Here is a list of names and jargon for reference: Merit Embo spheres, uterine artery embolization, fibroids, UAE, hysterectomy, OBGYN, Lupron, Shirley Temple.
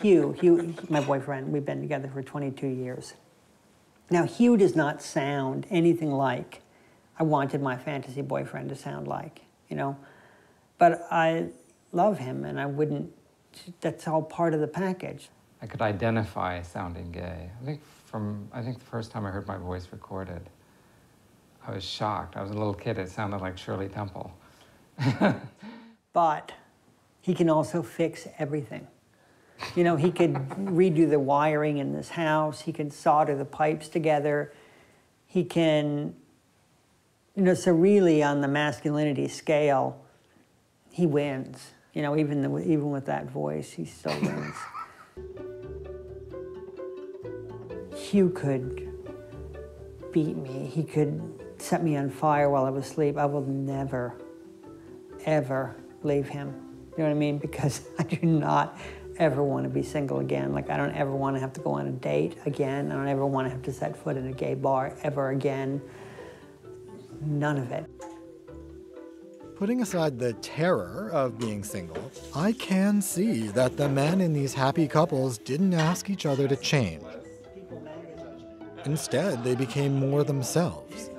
Hugh, my boyfriend, we've been together for 22 years. Now, Hugh does not sound anything like I wanted my fantasy boyfriend to sound like, you know? But I love him, and I wouldn't, that's all part of the package. I could identify sounding gay. I think the first time I heard my voice recorded, I was shocked. I was a little kid, it sounded like Shirley Temple. But he can also fix everything. You know, he could redo the wiring in this house, he can solder the pipes together, he can, you know, so really on the masculinity scale, he wins. You know, even with that voice, he still wins. Hugh could beat me, he could set me on fire while I was asleep. I will never, ever leave him. You know what I mean? Because I do not ever want to be single again. Like, I don't ever want to have to go on a date again. I don't ever want to have to set foot in a gay bar ever again. None of it. Putting aside the terror of being single, I can see that the men in these happy couples didn't ask each other to change. Instead, they became more themselves.